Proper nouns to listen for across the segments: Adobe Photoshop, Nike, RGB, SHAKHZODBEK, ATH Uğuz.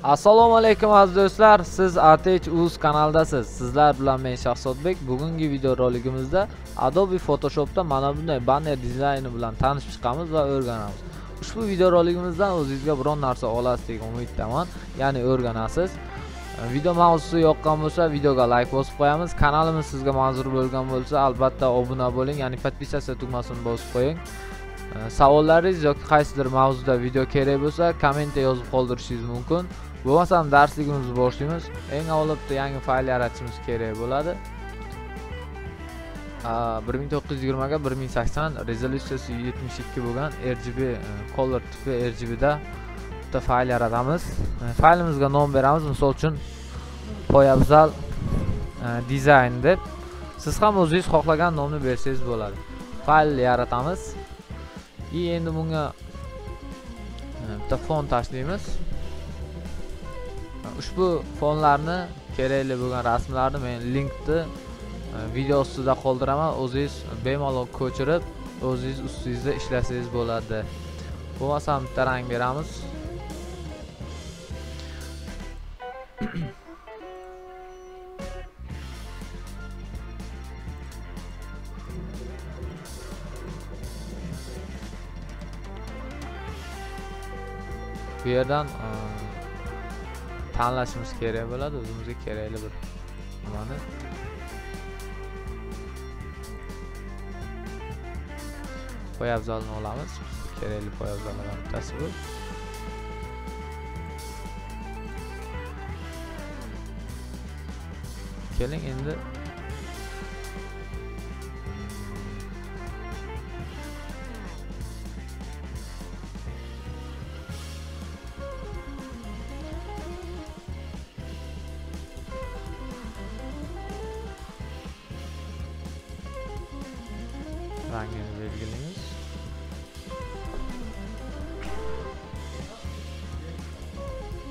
Assalomu alaykum aziz do'stlar, siz ATH Uğuz kanaldasiz. Sizlar bilan men SHAKHZODBEK. Bugungi video roligimizda Adobe Photoshop'ta mana bunday banner dizayni bilan tanishib chiqamiz va o'rganamiz. Ushbu video roligimizdan o'zingizga biron narsa olasiz deb umiddaman, ya'ni o'rganasiz. Video mavzusi yoqqan bo'lsa, videoga like bosib qo'yamiz. Kanalimiz sizga manzur bo'lgan bo'lsa, albatta obuna bo'ling, ya'ni podpisatsiya tugmasini bosib qo'ying. Savollaringiz yoki qaysidir mavzuda video kerak bo'lsa, kommentda yozib qoldirishingiz mumkin. Bo'lmasam darsligimizni boshlaymiz. Eng avvalo bitta yangi fayl yaratishimiz kerak bo'ladi. 1920 ga 1080 rezolyutsiyasi 72 bo'lgan RGB color tipi RGB da bitta fayl yaratamiz. Faylimizga nom beramiz, misol uchun poyabzal dizayn deb. Siz ham o'zingiz xohlagan nomni bersangiz bo'ladi. Fayl yaratamiz. I endi bunga bitta fon tashlaymiz. Ushbu fonlarni, kerakli bo'lgan rasmlarni men linkni video ostida qoldiraman. O'zingiz bemalol ko'chirib, o'zingiz ustingizda ishlasangiz bo'ladi. Bo'lmasam bitta rang beramiz. Bu yerdan tanlashimiz kerak bo'ladi, o'zimizga kerakli bir nimani. Poyabzalni olamiz, kerakli poyabzallardan bittasi bu. Keling endi rangini belgilaymiz.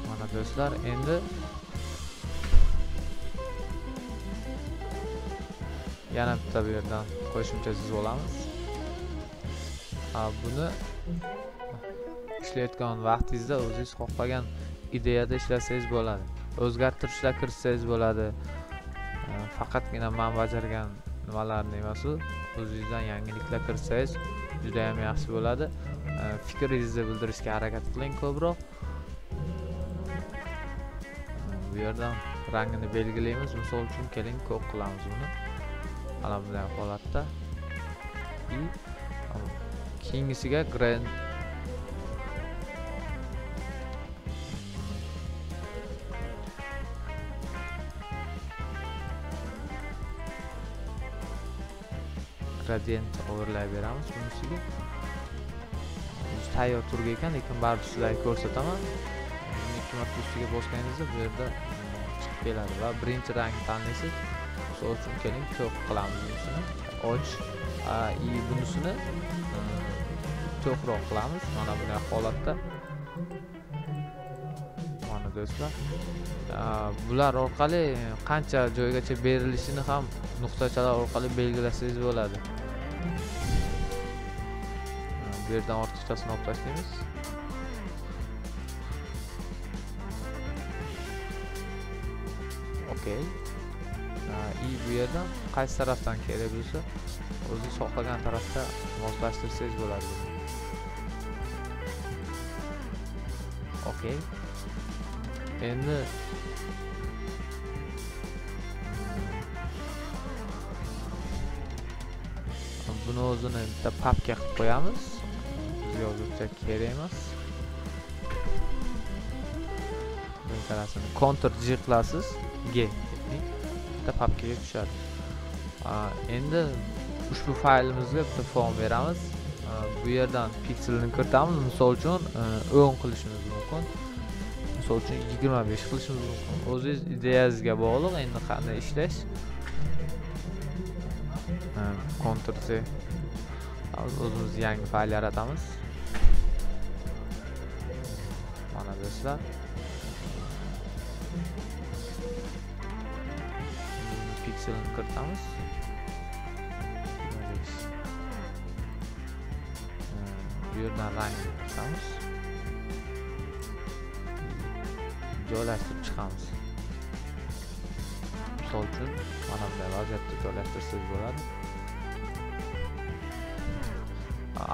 Mana do'stlar, endi yana bitta bu yerdan qo'shimcha siz olamiz. Buni ishlayotgan vaqtingizda o'zingiz xohlagan ideyada ishlasangiz bo'ladi. O'zgartirishlar kiritsangiz bo'ladi. Faqatgina men bajargan nimalarni emas, o'zingizdan yangiliklar kiritsangiz juda ham yaxshi bo'ladi. Fikringizni bildirishga harakat qiling ko'proq. Bu yerdan rangini belgilaymiz. Misol uchun keling ko'k qilamiz uni. Mana bunday holatda. Keyingisiga green gradient overlay beramiz. Bunisiga tayyor turga ekan, lekin baribir sizlarga ko'rsataman. Ikki marta ustiga bosganingizda bu yerda chiqib keladi va birinchi rangni tanlaysiz. Misol uchun keling ko'k qilamiz bunisini. Och i bunisini to'qroq qilamiz. Mana bunday holatda. Mana do'stlar, bular orqali qancha joygacha berilishini ham nuqtachalar orqali belgilasangiz bo'ladi. Bu yerdan ortiqchasini olib tashlaymiz. Okay. Bu yerdan qaysi tarafdan kerak bo'lsa, o'zingiz xohlagan tarafda moslashtirsangiz bo'ladi. Okay. Endi buni o'zini bitta papka qilib qo'yamiz. Bizga hozircha kerak emas. Bunday qarasini Ctrl G qilasiz, G deb bitta papkaga tushadi. Endi ushbu faylimizga bitta font beramiz. Bu yerdan pikselni kiritamiz. Misol uchun 10 qilishimiz mumkin. Misol uchun 25 qilishimiz mumkin. O'zingiz ideyangizga bog'liq endi qanday ishlash. Ctrl+C. O'zimiz yangi fayl yaratamiz. Mana do'stlar. Pikselni kiritamiz. Bu yerdan rangni kiritamiz. joylashtirib chiqamiz. Misol uchun mana bunday vaziyatda joylashtirsak bo'ladi.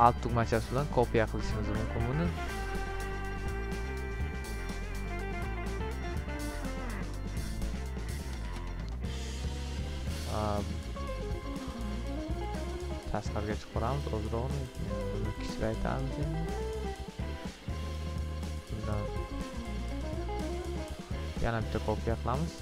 Alt tugmachasi bilan kopiya qilishimiz mumkin buni. Tasvirga chiqib ko'ramiz, o'zroqni buni kichiraytamiz. Bundan yana bitta kopiya qilamiz.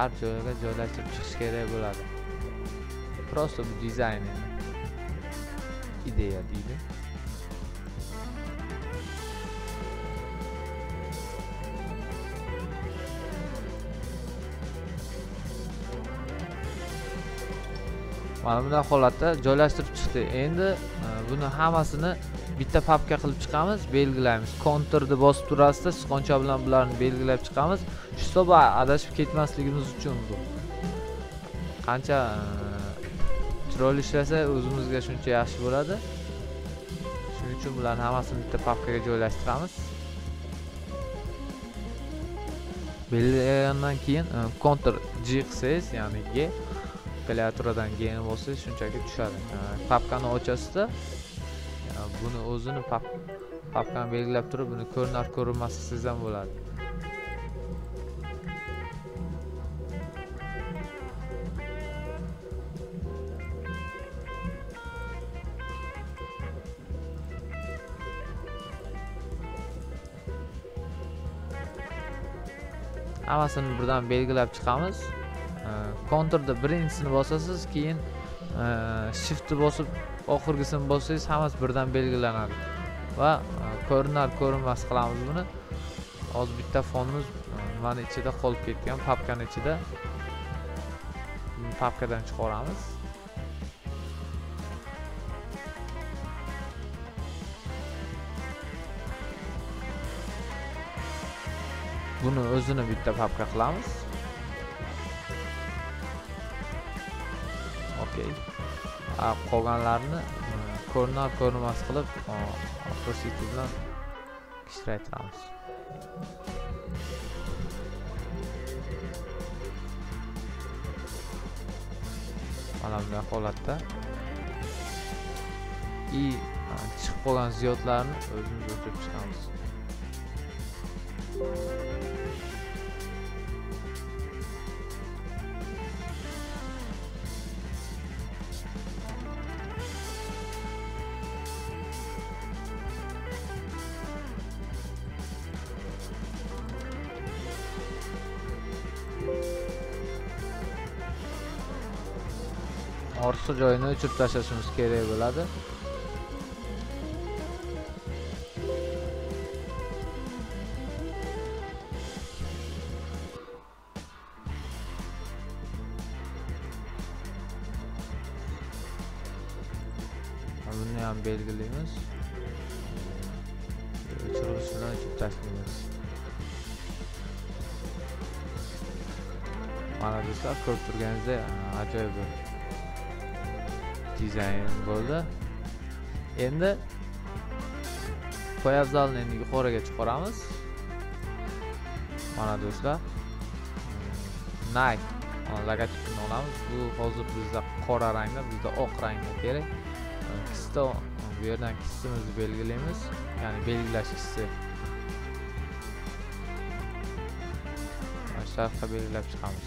Har joyga joylashtirib chiqish kerak bo'ladi. Prosta bu dizayn ideya deydi. Mana bunday holatda joylashtirib chiqdi. Endi buni hammasini bitta papka qilib chiqamiz, belgilaymiz. Ctrl ni bosib turasizda, sichqoncha bilan bularni belgilab chiqamiz. Shu hisobda adashib ketmasligimiz uchun bu. Qancha troll ishlasa o'zimizga shuncha yaxshi bo'ladi. Shuning uchun bularni hammasini bitta papkaga joylashtiramiz. Belgilangandan keyin Ctrl G qilsangiz, ya'ni G klaviaturadan G ni bosib shunchaki tushadi. Papkani ochasizda, buni o'zini papkani belgilab turib, buni ko'rinar ko'rinmasliksiz ham bo'ladi. Hammasini birdan belgilab chiqamiz. Ctrl'da birinchisini bosasiz, keyin shiftni bosib oxirgisini bossangiz hammasi birdan belgilanadi va ko'rinar ko'rinmas qilamiz buni. Hozir bitta fonimiz mana ichida qolib ketgan, papkaning ichida. Papkadan chiqaramiz. Buni o'zini bitta papka qilamiz. Okay. Qolganlarni ko'rinar ko'rinmas qilib Ctrl+C bilan kichiraytiramiz. Mana bunday holatda chiqib qolgan ziyodlarni o'zimiz o'chirib chiqamiz. Ortiqcha joyini o'chirib tashlashimiz kerak bo'ladi. Buni ham belgilaymiz. O'chirishni o'chirib tashlaymiz. Mana do'stlar, ko'rib turganingizdek ajoyib bo'ldi. Dizayn bo'ldi. Endi poyabzalni yuqoriga chiqaramiz. Mana do'stlar, Nike logotipini olamiz. Bu hozir bizda qora rangda, bizda oq rangda kerak. Qisqa bu yerdan qisqimizni belgilaymiz, ya'ni belgilash qisqi. Atrofga belgilab chiqamiz.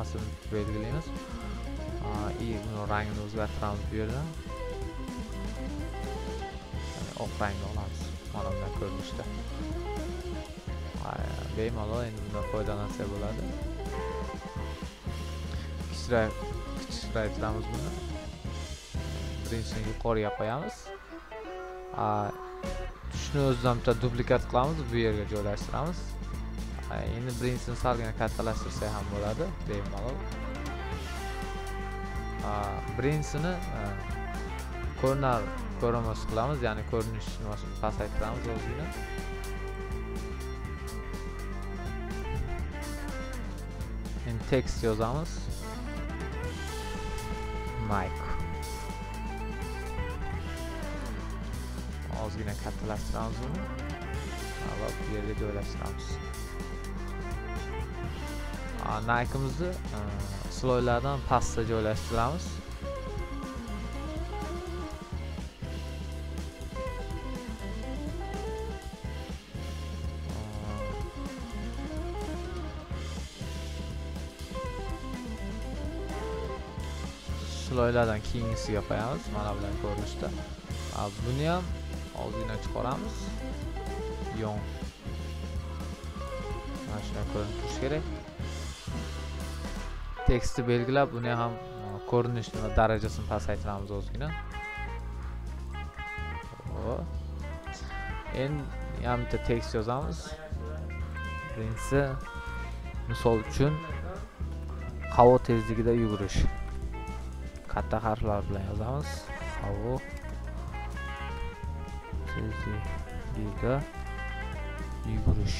Asıl belgileyimiz. İyi, bunun rengini uzgartıralım bir yerden. Yani ok rengi olamaz. Manamdan görmüştü. Benim alayım bundan koydan asıl oladı. kichraytiramiz buni. Birinchini yuqoriga qo'yamiz. Tushni o'zidan bitta dublikat qilamiz, bu yerga joylashtiramiz. Endi birinchini salgina kattalashtirsak ham bo'ladi, bemalol. Birinchini ko'rinar ko'rinmas qilamiz, ya'ni ko'rinishini pasaytiramiz o'zini. Endi tekst yozamiz. Mike. Ozgina kattalashtiramiz uni. Alloh bu yerga joylashtiramiz. Nike'imizni sloylardan pastga joylashtiramiz. Sloylardan keyingisiga qo'yamiz, mana bilan ko'rinishda. Buni ham ozgina chiqaramiz. Yon. Mana shunday ko'rinishi kerak. Tekstni belgilab, buni ham ko'rinishni va darajasini pasaytiramiz o'zgina. Endi ham bitta tekst yozamiz. Birinchisi misol uchun havo tezligida yugurish. Katta harflar bilan yozamiz. Havo tezligida yugurish.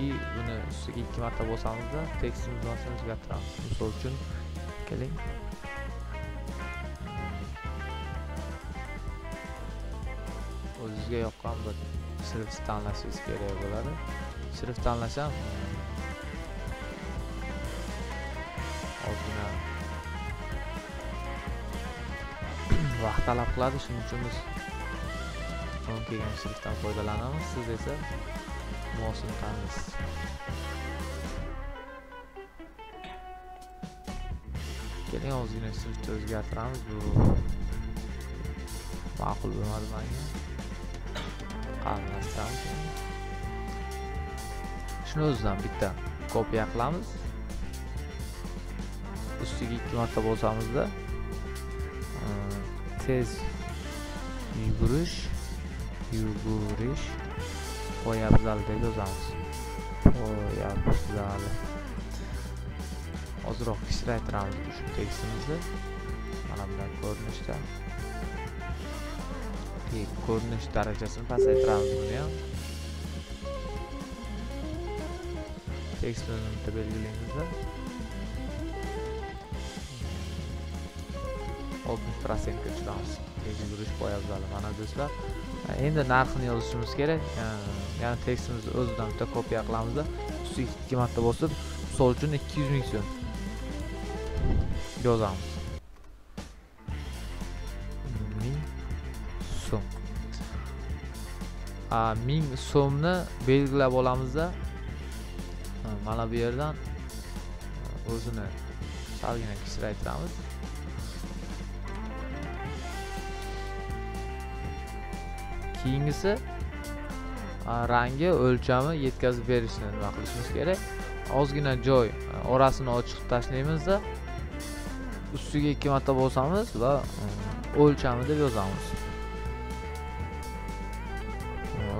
İyi, bunu iki marta bozsanız da tekstimiz nasıl düzeltiriz? Bu soru için gelin. O düzgün yok ama sırf anlaşılır gereği olarak. Sırf anlaşam. Ozgina. Vaqt talab qiladi, shuning uchun biz son kelgan sirtdan foydalanamiz. Siz esa muvofiq tanlaysiz. Keling, ozgina sirtni o'zgartiramiz. Bu ma'qul bo'lmadi menga. Qarasam. Shuni o'zidan bitta kopiya qilamiz. Ustiga ikki marta bosamizda tez yugurish qo'yabzalda yozamiz. Qo'yabzal. Ozroq kichraytiramiz bu tekstimizni. Mana bundan ko'rinishda. Ko'rinish darajasini pasaytiramiz buni ham. Tekstimizni bitta belgilaymizda. 60% chiqamiz. Yugurish qo'yabzali mana do'stlar. Endi narxini yozishimiz kerak. Ya'ni tekstimizni o'zidan bitta kopiya qilamiz. Ustiga 2 marta bosib, misol uchun 200 ming so'm yozamiz. Ming so'm. 1000 so'mni belgilab olamizda. Mana bu yerdan o'zini salgina kichraytiramiz. Keyingisi rangi, o'lchami yetkazib berishni nima qilishimiz kerak. Ozgina joy orasini ochiq tashlaymizda, ustiga 2 marta bosamiz va o'lchami deb yozamiz.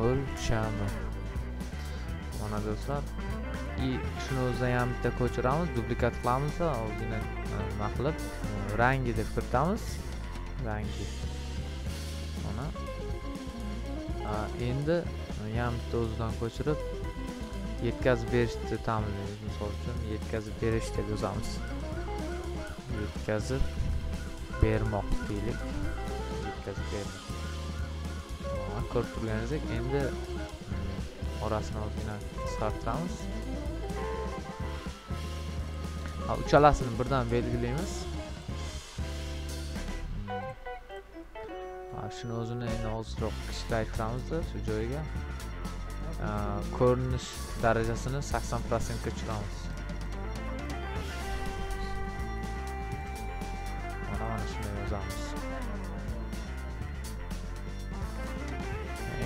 O'lchami. Mana do'stlar, shuni o'zidan ham bitta ko'chiramiz, dublikat qilamiz va ozgina nima qilib rangi deb kiritamiz. Rangi. Mana endi ham bitta o'zidan ko'chirib yetkazib berishni ta'minlaymiz. Misol uchun yetkazib berish deb yozamiz. Yetkazib bermoq deylik. Yetkazib bermoq. Mana ko'rib turganingizdek, endi orasini ozgina qisqartiramiz. Uchalasini birdan belgilaymiz. Shuni o'zini endi ozroq kichraytiramiz, shu joyiga ko'rinish darajasini 80% ga chiqaramiz. Mana shuni yozamiz.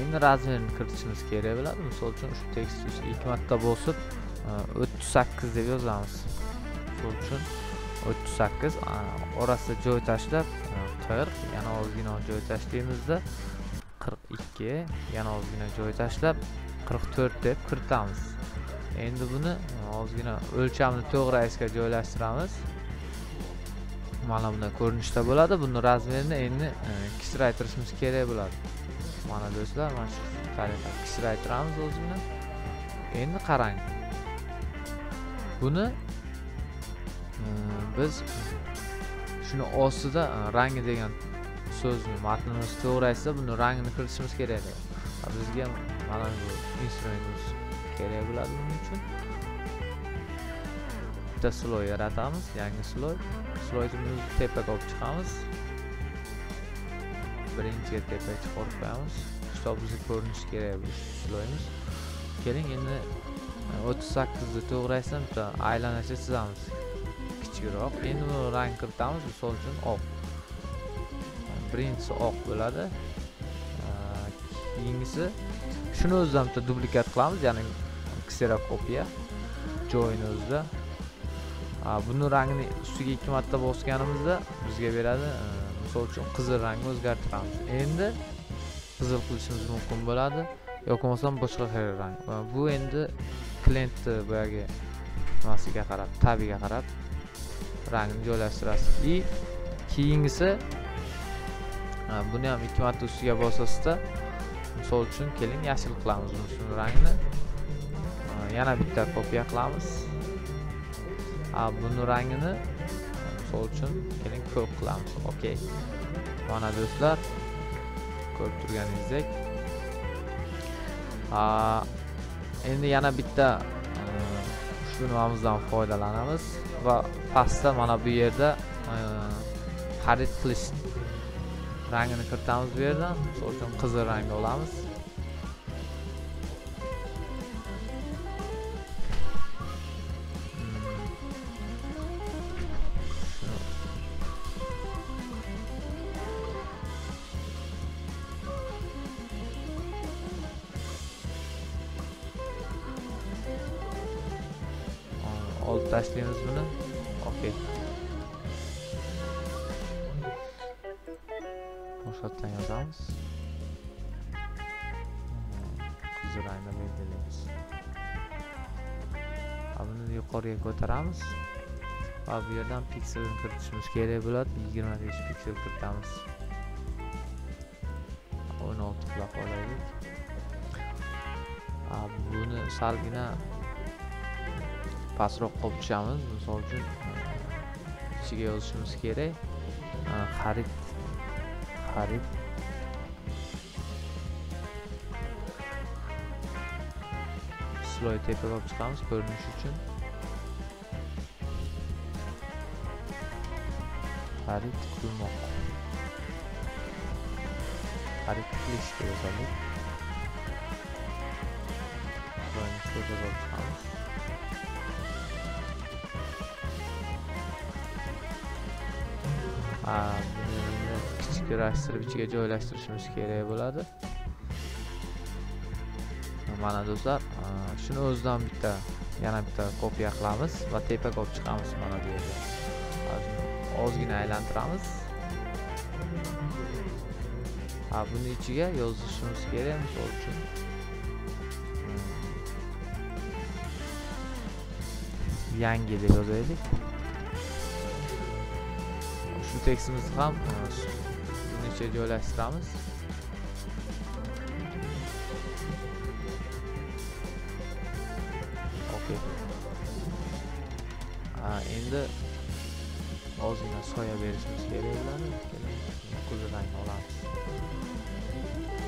Endi razmerni kiritishimiz kerak bo'ladi. Misol uchun shu tekstni 2 marta bosib, 300 deyiyoruz. Bu için 300. Orası joy tashlab 40. Yana o'zgina joy tashlaymizda 42. Yana o'zgina joy tashlab 44 deb kiritamiz. Endi buni o'zgina o'lchamni to'g'ri aysga joylashtiramiz. Mana bunda ko'rinishda bo'ladi. Buni razmerini endi kisraytirishimiz kerak bo'ladi. Mana do'stlar, mana shu tariqa kisraytiramiz o'zini. Endi qarang. Buni biz shuni ostida rangi degan so'zni matnimiz to'g'raysa, buni rangini kiritishimiz kerak. Bizga mana bu instrumentimiz kerak bo'ladi buning uchun. Bitta sloy yaratamiz, yangi sloy. Sloyimizni tepaga olib chiqamiz. Birinchi tepaga chiqarib qo'yamiz. Kitobimizga ko'rinishi kerak bu sloyimiz. Keling endi 38 ni to'g'raysan, bitta aylanacha chizamiz. Kichikroq. Endi buni rang kiritamiz, misol uchun oq. Birinchisi oq bo'ladi. Keyingisi shuni o'zidan bitta dublikat qilamiz, ya'ni kserakopiya joyni o'zida. Buni rangini ustiga 2 marta bosganimizda bizga beradi. Misol uchun qizil rangni o'zgartiramiz. Endi qizil qilishimiz mumkin bo'ladi yoki bo'lmasam boshqa xil rang. Bu endi klientni boyagi nimasiga qarab, tabiga qarab rangini joylashtirasiz. I keyingisi buni ham 2 marta ustiga bosasizda, misol uchun keling yashil qilamiz buni rangini. Yana bitta kopiya qilamiz. Buni rangini misol uchun keling ko'k qilamiz. Okay. Mana do'stlar, ko'rib turganingizdek. Endi yana bitta shu nimamizdan foydalanamiz va pastda mana bu yerda xarid qilish rangini kiritamiz bu yerdan. Misol uchun qizil rangni olamiz. Olib tashlaymiz buni. Okay. Boshqatdan yozamiz. Qizil rangni belgilaymiz. Buni yuqoriga ko'taramiz. Bu yerdan pikselni kiritishimiz kerak bo'ladi. 25 piksel kiritamiz. 16 qilib olaylik. Buni salgina pastroq qo'yishamiz. Misol uchun ichiga yozishimiz kerak. Xarid. Sloy tepaga olib chiqamiz ko'rinish uchun. Xarid qilish kerak. Sloyni tepaga olib chiqamiz. Kichiklashtirib ichiga joylashtirishimiz kerak bo'ladi. Mana do'stlar, shuni o'zidan yana bitta kopiya qilamiz va tepaga olib chiqamiz mana bu yerda. Ozgina aylantiramiz. Buni ichiga yozishimiz kerak, misol uchun. Yangi deb yozaylik. Bu tekstimizni ham buncha joylashtiramiz. Okay. Endi ozgina soya berishimiz kerak bo'ladi. Qizildan olamiz.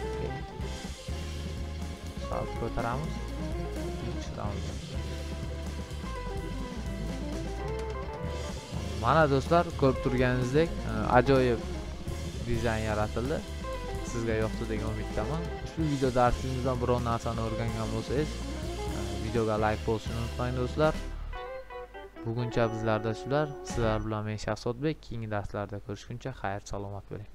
Okay. Salib ko'taramiz. Mana do'stlar, ko'rib turganingizdek ajoyib dizayn yaratildi. Sizga yoqdi degan umiddaman. Shu video darsimizdan biror narsani o'rgangan bo'lsangiz, videoga like bosishni unutmang do'stlar. Buguncha bizlarda shular. Sizlar bilan men SHAKHZODBEK. Keyingi darslarda ko'rishguncha xayr, salomat bo'ling.